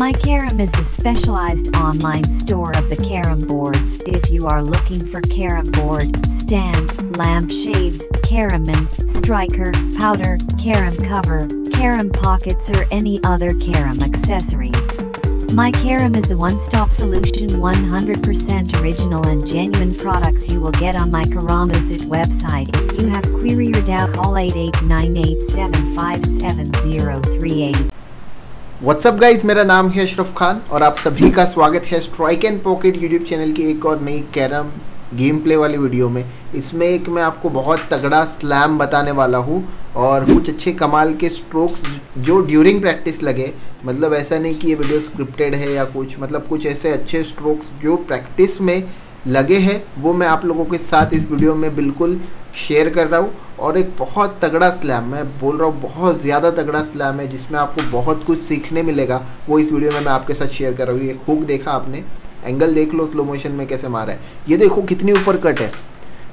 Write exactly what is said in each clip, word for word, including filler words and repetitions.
My Carrom is the specialized online store of the carrom boards. If you are looking for carrom board, stand, lampshades, carromen, striker, powder, carrom cover, carrom pockets or any other carrom accessories, My Carrom is the one-stop solution. one hundred percent original and genuine products you will get on My Carrom website. If you have query or doubt, call eight eight nine eight seven five seven zero three eight. What's up guys, मेरा नाम है अशरफ खान और आप सभी का स्वागत है strike and pocket YouTube channel की एक और नई कैरम गेम प्ले वाली वीडियो में। इसमें एक मैं आपको बहुत तगड़ा स्लैम बताने वाला हूँ और कुछ अच्छे कमाल के स्ट्रोक्स जो ड्यूरिंग प्रैक्टिस लगे, मतलब ऐसा नहीं कि ये वीडियो स्क्रिप्टेड है या कुछ, मतलब कुछ ऐसे अच्छे स्ट्रोक्स जो प्रैक्टिस में लगे हैं वो मैं आप लोगों के साथ इस वीडियो में बिल्कुल शेयर कर रहा हूँ। और एक बहुत तगड़ा स्लैम, मैं बोल रहा हूँ बहुत ज़्यादा तगड़ा स्लैम है जिसमें आपको बहुत कुछ सीखने मिलेगा, वो इस वीडियो में मैं आपके साथ शेयर कर रहा हूँ। ये हुक देखा आपने, एंगल देख लो स्लो मोशन में कैसे मारा है, ये देखो कितनी ऊपर कट है,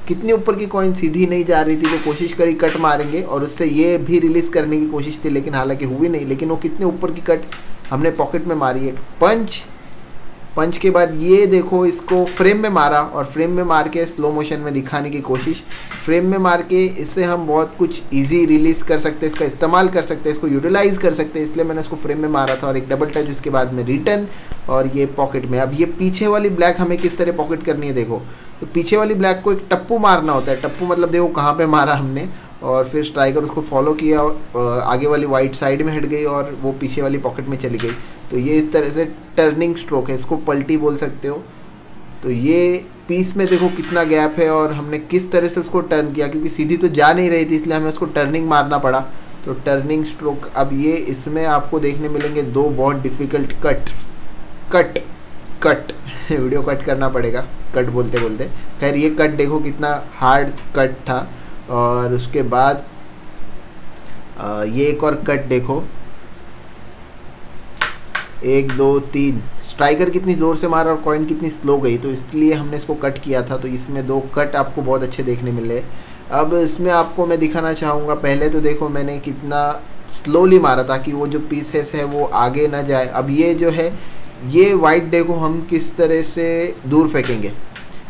कितनी ऊपर की कॉइन सीधी नहीं जा रही थी, वो कोशिश करी कट मारेंगे और उससे ये भी रिलीज़ करने की कोशिश थी लेकिन हालांकि हुई नहीं, लेकिन वो कितने ऊपर की कट हमने पॉकेट में मारी है। पंच पंच के बाद ये देखो इसको फ्रेम में मारा और फ्रेम में मार के स्लो मोशन में दिखाने की कोशिश, फ्रेम में मार के इससे हम बहुत कुछ इजी रिलीज़ कर सकते हैं, इसका इस्तेमाल कर सकते हैं, इसको यूटिलाइज़ कर सकते हैं, इसलिए मैंने इसको फ्रेम में मारा था। और एक डबल टच, उसके बाद में रिटर्न और ये पॉकेट में। अब ये पीछे वाली ब्लैक हमें किस तरह पॉकेट करनी है देखो, तो पीछे वाली ब्लैक को एक टप्पू मारना होता है, टप्पू मतलब देखो कहाँ पर मारा हमने, और फिर स्ट्राइकर उसको फॉलो किया और आगे वाली वाइट साइड में हट गई और वो पीछे वाली पॉकेट में चली गई। तो ये इस तरह से टर्निंग स्ट्रोक है, इसको पलटी बोल सकते हो। तो ये पीस में देखो कितना गैप है और हमने किस तरह से उसको टर्न किया, क्योंकि सीधी तो जा नहीं रही थी इसलिए हमें उसको टर्निंग मारना पड़ा, तो टर्निंग स्ट्रोक। अब ये इसमें आपको देखने मिलेंगे दो बहुत difficult cut cut cut video cut करना पड़ेगा कट बोलते बोलते। खैर ये कट देखो कितना हार्ड कट था। और उसके बाद आ, ये एक और कट देखो, एक दो तीन, स्ट्राइकर कितनी ज़ोर से मारा और कॉइन कितनी स्लो गई, तो इसलिए हमने इसको कट किया था। तो इसमें दो कट आपको बहुत अच्छे देखने मिले। अब इसमें आपको मैं दिखाना चाहूँगा, पहले तो देखो मैंने कितना स्लोली मारा ताकि वो जो पीसेस है वो आगे ना जाए। अब ये जो है ये वाइट देखो हम किस तरह से दूर फेंकेंगे,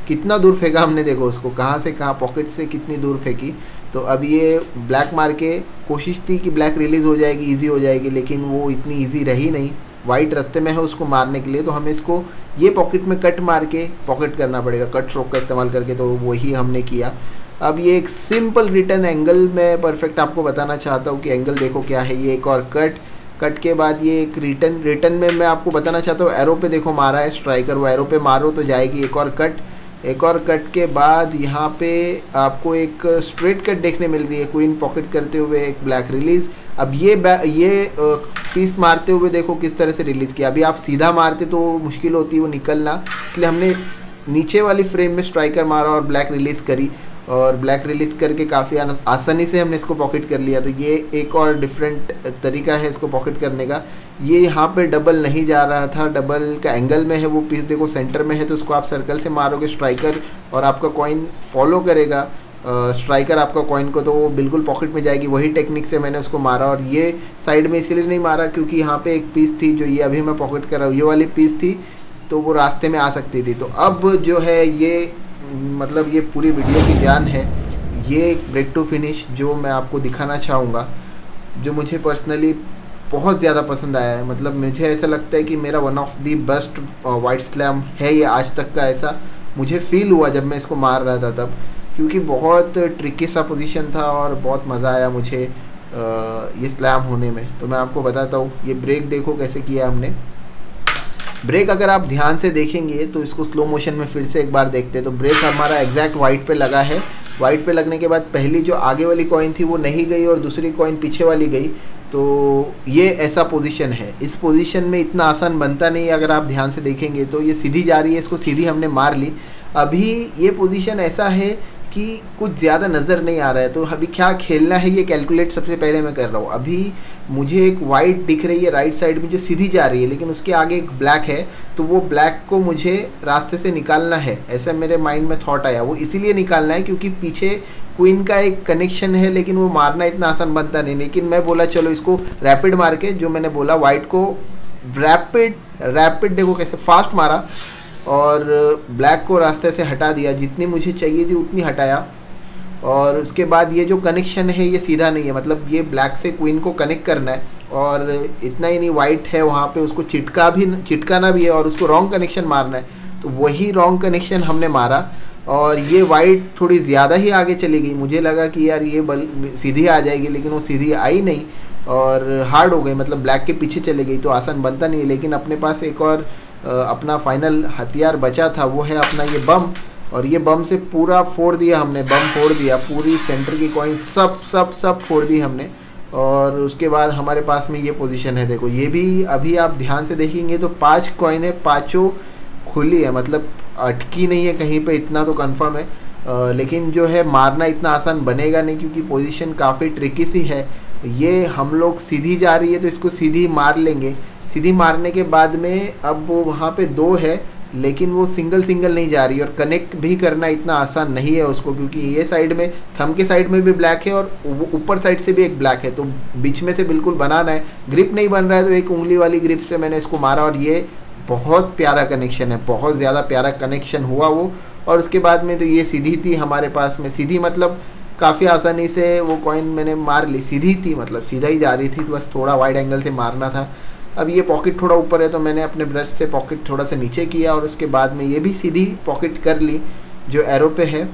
कितना दूर फेंका हमने देखो उसको, कहाँ से कहाँ पॉकेट से कितनी दूर फेंकी। तो अब ये ब्लैक मार के कोशिश थी कि ब्लैक रिलीज़ हो जाएगी, इजी हो जाएगी, लेकिन वो इतनी इजी रही नहीं, वाइट रास्ते में है उसको मारने के लिए। तो हमें इसको ये पॉकेट में कट मार के पॉकेट करना पड़ेगा कट स्ट्रोक का इस्तेमाल करके, तो वही हमने किया। अब ये एक सिंपल रिटर्न एंगल में परफेक्ट आपको बताना चाहता हूँ कि एंगल देखो क्या है, ये एक और कट कट के बाद ये एक रिटर्न, रिटर्न में मैं आपको बताना चाहता हूँ एरो पे देखो मारा है स्ट्राइकर, वो एरो पे मारो तो जाएगी। एक और कट, एक और कट के बाद यहाँ पे आपको एक स्ट्रेट कट देखने मिल रही है, क्वीन पॉकेट करते हुए एक ब्लैक रिलीज़। अब ये ये पीस मारते हुए देखो किस तरह से रिलीज़ किया, अभी आप सीधा मारते तो मुश्किल होती है वो निकलना, इसलिए हमने नीचे वाली फ्रेम में स्ट्राइकर मारा और ब्लैक रिलीज़ करी, और ब्लैक रिलीज़ करके काफ़ी आसानी से हमने इसको पॉकेट कर लिया। तो ये एक और डिफरेंट तरीका है इसको पॉकेट करने का। ये यहाँ पे डबल नहीं जा रहा था, डबल का एंगल में है वो पीस देखो सेंटर में है, तो उसको आप सर्कल से मारोगे स्ट्राइकर और आपका कॉइन फॉलो करेगा स्ट्राइकर uh, आपका कॉइन को, तो वो बिल्कुल पॉकेट में जाएगी। वही टेक्निक से मैंने उसको मारा, और ये साइड में इसीलिए नहीं मारा क्योंकि यहाँ पर एक पीस थी जो ये अभी मैं पॉकेट कर रहा हूँ, ये वाली पीस थी तो वो रास्ते में आ सकती थी। तो अब जो है ये मतलब ये पूरी वीडियो की जान है, ये एक ब्रेक टू फिनिश जो मैं आपको दिखाना चाहूँगा, जो मुझे पर्सनली बहुत ज़्यादा पसंद आया है। मतलब मुझे ऐसा लगता है कि मेरा one of the best white slam है ये आज तक का, ऐसा मुझे फील हुआ जब मैं इसको मार रहा था तब, क्योंकि बहुत ट्रिकी सा पोजीशन था और बहुत मज़ा आया मुझे ये स्लैम होने में। तो मैं आपको बताता हूँ, ये ब्रेक देखो कैसे किया हमने। ब्रेक अगर आप ध्यान से देखेंगे तो इसको स्लो मोशन में फिर से एक बार देखते हैं, तो ब्रेक हमारा एग्जैक्ट वाइट पे लगा है। वाइट पे लगने के बाद पहली जो आगे वाली कॉइन थी वो नहीं गई और दूसरी कॉइन पीछे वाली गई। तो ये ऐसा पोजीशन है, इस पोजीशन में इतना आसान बनता नहीं अगर आप ध्यान से देखेंगे। तो ये सीधी जा रही है, इसको सीधी हमने मार ली। अभी ये पोजीशन ऐसा है कि कुछ ज़्यादा नज़र नहीं आ रहा है, तो अभी क्या खेलना है ये कैलकुलेट सबसे पहले मैं कर रहा हूँ। अभी मुझे एक वाइट दिख रही है राइट साइड में जो सीधी जा रही है, लेकिन उसके आगे एक ब्लैक है, तो वो ब्लैक को मुझे रास्ते से निकालना है, ऐसा मेरे माइंड में थॉट आया। वो इसीलिए निकालना है क्योंकि पीछे क्वीन का एक कनेक्शन है, लेकिन वो मारना इतना आसान बनता नहीं। लेकिन मैं बोला चलो इसको रैपिड मार के, जो मैंने बोला वाइट को रैपिड रैपिड देखो कैसे फास्ट मारा और ब्लैक को रास्ते से हटा दिया, जितनी मुझे चाहिए थी उतनी हटाया। और उसके बाद ये जो कनेक्शन है ये सीधा नहीं है, मतलब ये ब्लैक से क्वीन को कनेक्ट करना है। और इतना ही नहीं, वाइट है वहाँ पे, उसको चिटका भी चिटकाना भी है और उसको रॉन्ग कनेक्शन मारना है, तो वही रॉन्ग कनेक्शन हमने मारा। और ये वाइट थोड़ी ज़्यादा ही आगे चली गई, मुझे लगा कि यार ये बल सीधी आ जाएगी, लेकिन वो सीधी आई नहीं और हार्ड हो गई, मतलब ब्लैक के पीछे चली गई, तो आसान बनता नहीं। लेकिन अपने पास एक और अपना फाइनल हथियार बचा था, वो है अपना ये बम, और ये बम से पूरा फोड़ दिया हमने, बम फोड़ दिया, पूरी सेंटर की कॉइन सब सब सब फोड़ दी हमने। और उसके बाद हमारे पास में ये पोजीशन है, देखो ये भी अभी आप ध्यान से देखेंगे तो पांच कॉइन है, पाँचों खुली है, मतलब अटकी नहीं है कहीं पे, इतना तो कंफर्म है। आ, लेकिन जो है मारना इतना आसान बनेगा नहीं, क्योंकि पोजीशन काफ़ी ट्रिकी सी है। ये हम लोग सीधी जा रही है तो इसको सीधी मार लेंगे, सीधी मारने के बाद में अब वो वहाँ पे दो है, लेकिन वो सिंगल सिंगल नहीं जा रही और कनेक्ट भी करना इतना आसान नहीं है उसको, क्योंकि ये साइड में थंब के साइड में भी ब्लैक है और ऊपर साइड से भी एक ब्लैक है, तो बीच में से बिल्कुल बनाना है। ग्रिप नहीं बन रहा है तो एक उंगली वाली ग्रिप से मैंने इसको मारा और ये बहुत प्यारा कनेक्शन है, बहुत ज़्यादा प्यारा कनेक्शन हुआ वो। और उसके बाद में तो ये सीधी थी हमारे पास में, सीधी मतलब काफ़ी आसानी से वो कॉइन मैंने मार ली, सीधी थी मतलब सीधा ही जा रही थी, तो बस थोड़ा वाइड एंगल से मारना था। अब ये पॉकेट थोड़ा ऊपर है तो मैंने अपने ब्रश से पॉकेट थोड़ा सा नीचे किया और उसके बाद में ये भी सीधी पॉकेट कर ली जो एरो पे है।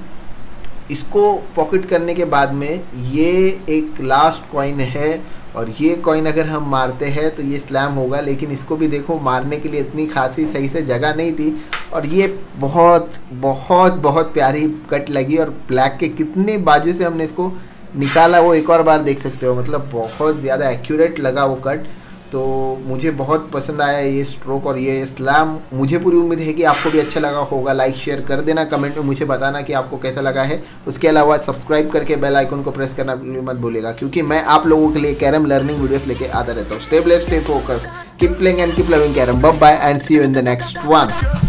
इसको पॉकेट करने के बाद में ये एक लास्ट कॉइन है और ये कॉइन अगर हम मारते हैं तो ये स्लैम होगा, लेकिन इसको भी देखो मारने के लिए इतनी खासी सही से जगह नहीं थी। और ये बहुत बहुत बहुत प्यारी कट लगी और ब्लैक के कितने बाजू से हमने इसको निकाला वो एक और बार देख सकते हो, मतलब बहुत ज़्यादा एक्यूरेट लगा वो कट, तो मुझे बहुत पसंद आया ये स्ट्रोक और ये स्लैम। मुझे पूरी उम्मीद है कि आपको भी अच्छा लगा होगा, लाइक शेयर कर देना, कमेंट में मुझे बताना कि आपको कैसा लगा है। उसके अलावा सब्सक्राइब करके बेल आइकन को प्रेस करना मत भूलिएगा, क्योंकि मैं आप लोगों के लिए कैरम लर्निंग वीडियोस लेके आता रहता हूँ। Stay blessed, stay focused, keep playing and keep loving carrom. Bye bye and see you in the next one.